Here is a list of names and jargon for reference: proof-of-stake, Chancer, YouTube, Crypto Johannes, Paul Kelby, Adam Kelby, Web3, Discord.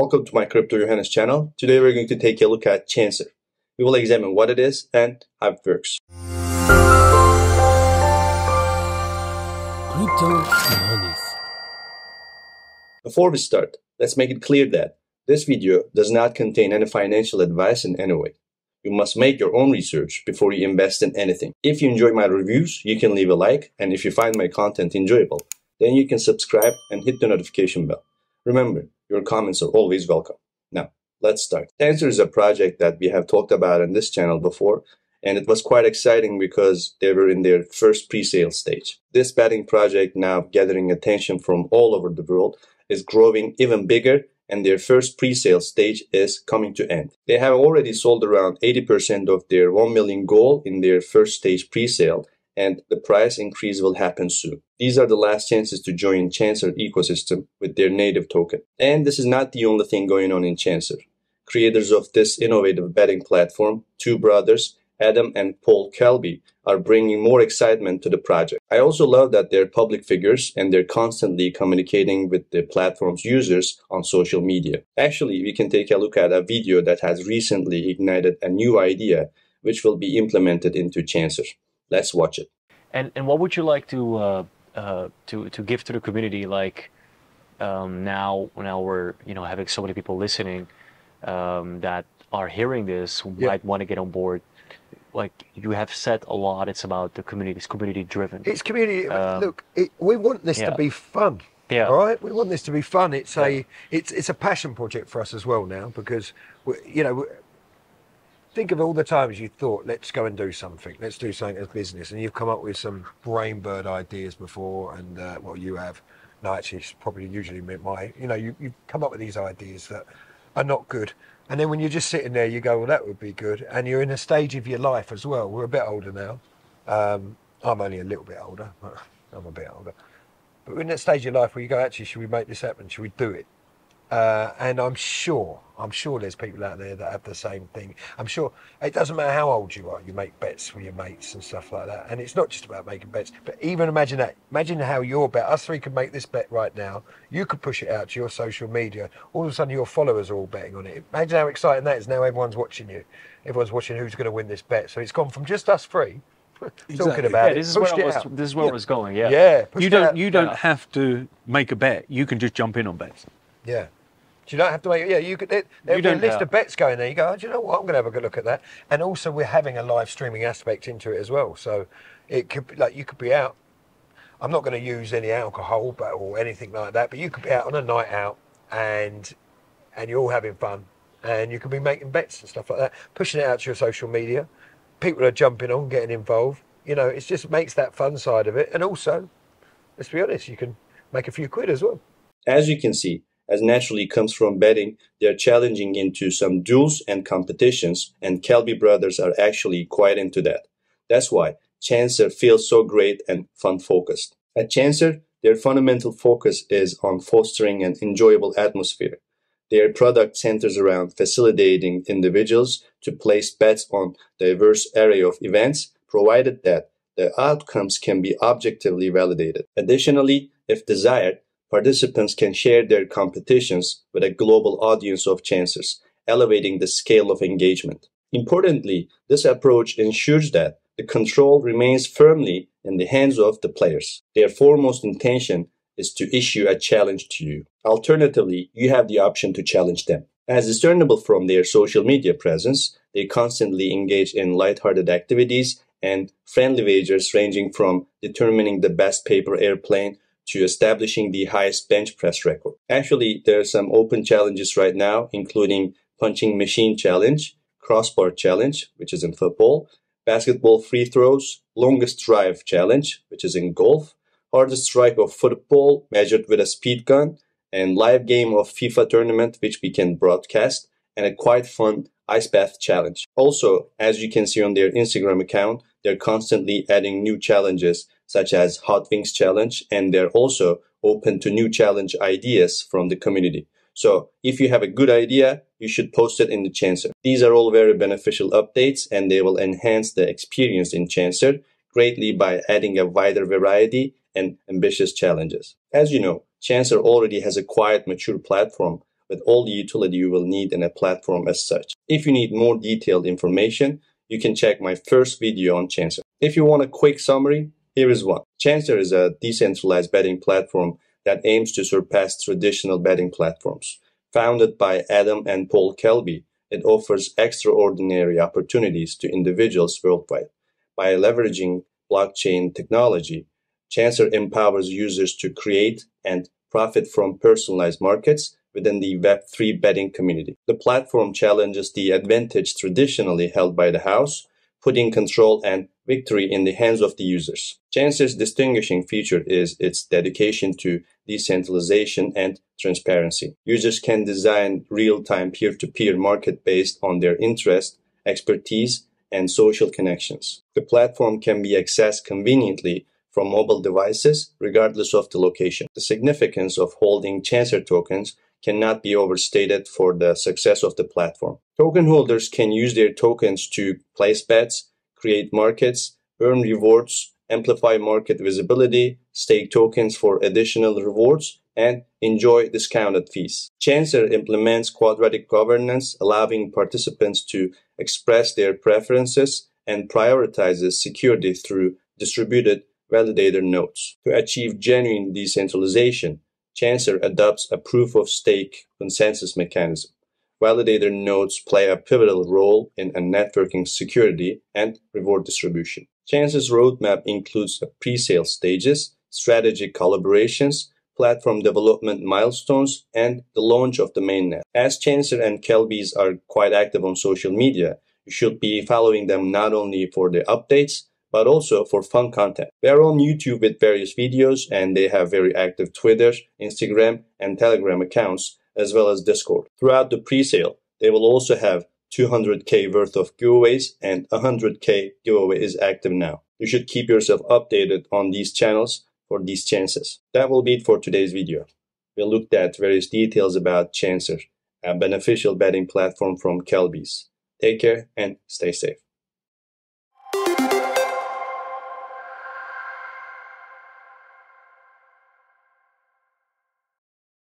Welcome to my Crypto Johannes channel. Today we're going to take a look at Chancer. We will examine what it is and how it works. Crypto Johannes. Before we start, let's make it clear that this video does not contain any financial advice in any way. You must make your own research before you invest in anything. If you enjoy my reviews, you can leave a like, and if you find my content enjoyable, then you can subscribe and hit the notification bell. Remember, your comments are always welcome. Now, let's start. Chancer is a project that we have talked about on this channel before, and it was quite exciting because they were in their first pre-sale stage. This betting project, now gathering attention from all over the world, is growing even bigger, and their first pre-sale stage is coming to end. They have already sold around 80% of their 1 million goal in their first stage pre-sale, and the price increase will happen soon. These are the last chances to join Chancer ecosystem with their native token. And this is not the only thing going on in Chancer. Creators of this innovative betting platform, two brothers, Adam and Paul Kelby, are bringing more excitement to the project. I also love that they're public figures and they're constantly communicating with the platform's users on social media. Actually, we can take a look at a video that has recently ignited a new idea which will be implemented into Chancer. Let's watch it. And what would you like to give to the community? Like now we're having so many people listening that are hearing this, who might want to get on board. Like you have said a lot, it's about the community. It's community driven. It's community. Look, we want this to be fun. Yeah. All right. We want this to be fun. It's a passion project for us as well now, because think of all the times you thought, let's go and do something. Let's do something as business, and you've come up with some brain bird ideas before, and well, you have. No, actually, it's probably usually my. You've come up with these ideas that are not good, and then when you're just sitting there, you go, well, that would be good, and you're in a stage of your life as well. We're a bit older now. I'm only a little bit older. I'm a bit older, but we're in that stage of life where you go, actually, should we make this happen? Should we do it? And I'm sure there's people out there that have the same thing. I'm sure it doesn't matter how old you are, you make bets with your mates and stuff like that. And it's not just about making bets, but even imagine that. Imagine how your bet, us three could make this bet right now. You could push it out to your social media. All of a sudden your followers are all betting on it. Imagine how exciting that is. Now everyone's watching you. Everyone's watching who's going to win this bet. So it's gone from just us three talking about it. This is where it was going. Yeah. Yeah. You don't have to make a bet. You can just jump in on bets. Yeah. You don't have to make it. Yeah, you could. There'll be a list of bets going there. You go, oh, do you know what? I'm going to have a good look at that. And also, we're having a live streaming aspect into it as well. So it could be like you could be out. I'm not going to use any alcohol, but or anything like that. But you could be out on a night out, and you're all having fun, and you could be making bets and stuff like that, pushing it out to your social media. People are jumping on, getting involved. It just makes that fun side of it. And also, let's be honest, you can make a few quid as well. As you can see, as naturally comes from betting, they are challenging into some duels and competitions, and Kelby brothers are actually quite into that. That's why Chancer feels so great and fun-focused. At Chancer, their fundamental focus is on fostering an enjoyable atmosphere. Their product centers around facilitating individuals to place bets on diverse array of events, provided that the outcomes can be objectively validated. Additionally, if desired, participants can share their competitions with a global audience of Chancers, elevating the scale of engagement. Importantly, this approach ensures that the control remains firmly in the hands of the players. Their foremost intention is to issue a challenge to you. Alternatively, you have the option to challenge them. As discernible from their social media presence, they constantly engage in lighthearted activities and friendly wagers ranging from determining the best paper airplane to establishing the highest bench press record. Actually, there are some open challenges right now, including punching machine challenge, crossbar challenge, which is in football, basketball free throws, longest drive challenge, which is in golf, hardest strike of football measured with a speed gun, and live game of FIFA tournament, which we can broadcast, and a quite fun ice bath challenge. Also, as you can see on their Instagram account, they're constantly adding new challenges, such as Hot Wings Challenge, and they're also open to new challenge ideas from the community. So if you have a good idea, you should post it in the Chancer. These are all very beneficial updates, and they will enhance the experience in Chancer greatly by adding a wider variety and ambitious challenges. As you know, Chancer already has a quiet, mature platform with all the utility you will need in a platform as such. If you need more detailed information, you can check my first video on Chancer. If you want a quick summary, here is one. Chancer is a decentralized betting platform that aims to surpass traditional betting platforms. Founded by Adam and Paul Kelby, it offers extraordinary opportunities to individuals worldwide. By leveraging blockchain technology, Chancer empowers users to create and profit from personalized markets within the Web3 betting community. The platform challenges the advantage traditionally held by the house, putting control and victory in the hands of the users. Chancer's distinguishing feature is its dedication to decentralization and transparency. Users can design real-time peer-to-peer market based on their interest, expertise, and social connections. The platform can be accessed conveniently from mobile devices, regardless of the location. The significance of holding Chancer tokens cannot be overstated for the success of the platform. Token holders can use their tokens to place bets, create markets, earn rewards, amplify market visibility, stake tokens for additional rewards, and enjoy discounted fees. Chancer implements quadratic governance, allowing participants to express their preferences and prioritizes security through distributed validator nodes. To achieve genuine decentralization, Chancer adopts a proof-of-stake consensus mechanism. Validator nodes play a pivotal role in networking security and reward distribution. Chancer's roadmap includes pre-sale stages, strategic collaborations, platform development milestones, and the launch of the mainnet. As Chancer and Kelby's are quite active on social media, you should be following them not only for the updates, but also for fun content. They are on YouTube with various videos, and they have very active Twitter, Instagram, and Telegram accounts, as well as Discord. Throughout the pre-sale, they will also have 200K worth of giveaways, and 100K giveaway is active now. You should keep yourself updated on these channels for these chances. That will be it for today's video. We looked at various details about Chancer, a beneficial betting platform from Kelby's. Take care and stay safe.